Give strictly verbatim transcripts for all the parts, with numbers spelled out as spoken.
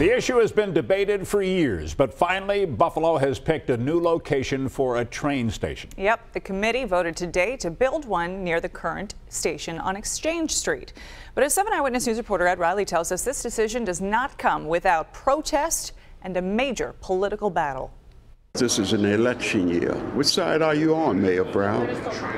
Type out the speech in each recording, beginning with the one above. The issue has been debated for years, but finally Buffalo has picked a new location for a train station. Yep, the committee voted today to build one near the current station on Exchange Street. But as seven Eyewitness News reporter Ed Riley tells us, this decision does not come without protest and a major political battle. This is an election year. Which side are you on, Mayor Brown?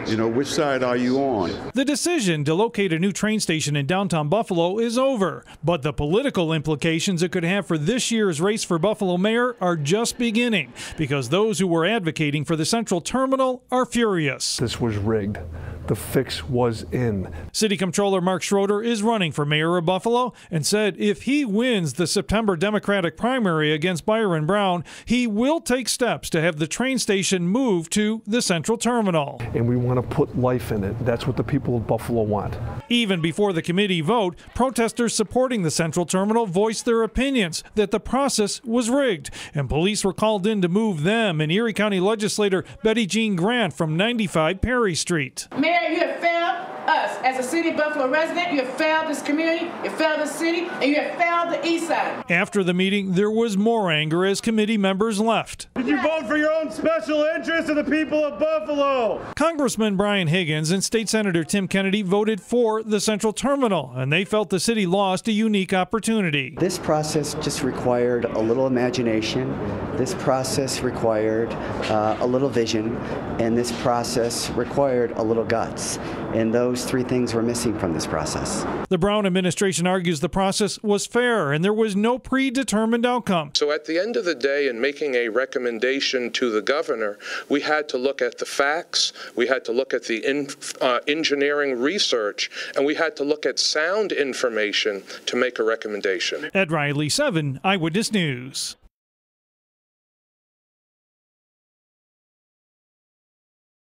You know, which side are you on? The decision to locate a new train station in downtown Buffalo is over, but the political implications it could have for this year's race for Buffalo mayor are just beginning, because those who were advocating for the Central Terminal are furious. This was rigged. The fix was in. City Comptroller Mark Schroeder is running for mayor of Buffalo and said if he wins the September Democratic primary against Byron Brown, he will take steps to have the train station move to the Central Terminal. And we want to put life in it. That's what the people of Buffalo want. Even before the committee vote, protesters supporting the Central Terminal voiced their opinions that the process was rigged, and police were called in to move them and Erie County legislator Betty Jean Grant from ninety-five Perry Street. Mayor, you have failed us as a city Buffalo resident. You have failed this community, you failed this city, and you have failed the East Side. After the meeting, there was more anger as committee members left. Did you vote for your own special interest of the people of Buffalo? Congressman Brian Higgins and State Senator Tim Kennedy voted for the Central Terminal, and they felt the city lost a unique opportunity. This process just required a little imagination. This process required uh, a little vision, and this process required a little guidance. And those three things were missing from this process. The Brown administration argues the process was fair and there was no predetermined outcome. So at the end of the day, in making a recommendation to the governor, we had to look at the facts, we had to look at the in, uh, engineering research, and we had to look at sound information to make a recommendation. Ed Riley, seven Eyewitness News.